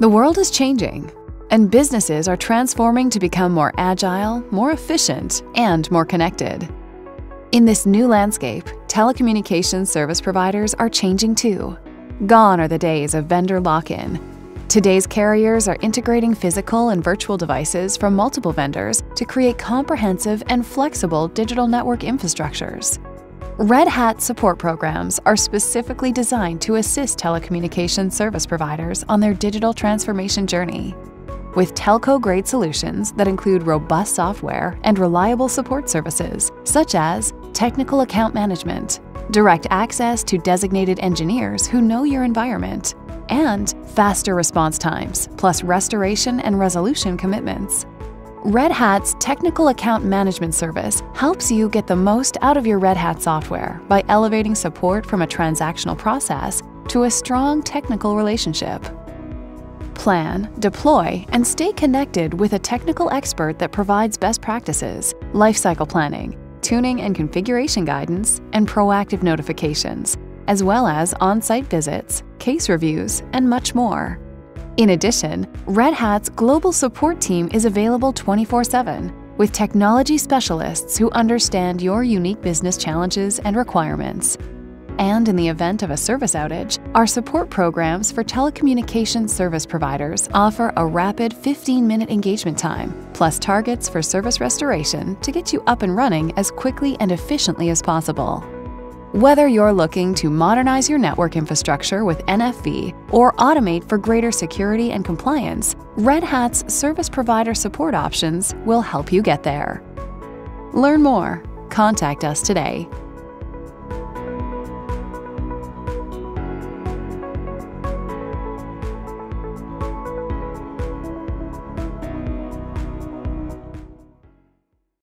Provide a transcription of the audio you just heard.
The world is changing, and businesses are transforming to become more agile, more efficient, and more connected. In this new landscape, telecommunications service providers are changing too. Gone are the days of vendor lock-in. Today's carriers are integrating physical and virtual devices from multiple vendors to create comprehensive and flexible digital network infrastructures. Red Hat support programs are specifically designed to assist telecommunications service providers on their digital transformation journey, with telco-grade solutions that include robust software and reliable support services, such as technical account management, direct access to designated engineers who know your environment, and faster response times, plus restoration and resolution commitments. Red Hat's Technical Account Management service helps you get the most out of your Red Hat software by elevating support from a transactional process to a strong technical relationship. Plan, deploy, and stay connected with a technical expert that provides best practices, lifecycle planning, tuning and configuration guidance, and proactive notifications, as well as on-site visits, case reviews, and much more. In addition, Red Hat's global support team is available 24/7 with technology specialists who understand your unique business challenges and requirements. And in the event of a service outage, our support programs for telecommunications service providers offer a rapid 15-minute engagement time, plus targets for service restoration to get you up and running as quickly and efficiently as possible. Whether you're looking to modernize your network infrastructure with NFV or automate for greater security and compliance, Red Hat's service provider support options will help you get there. Learn more. Contact us today.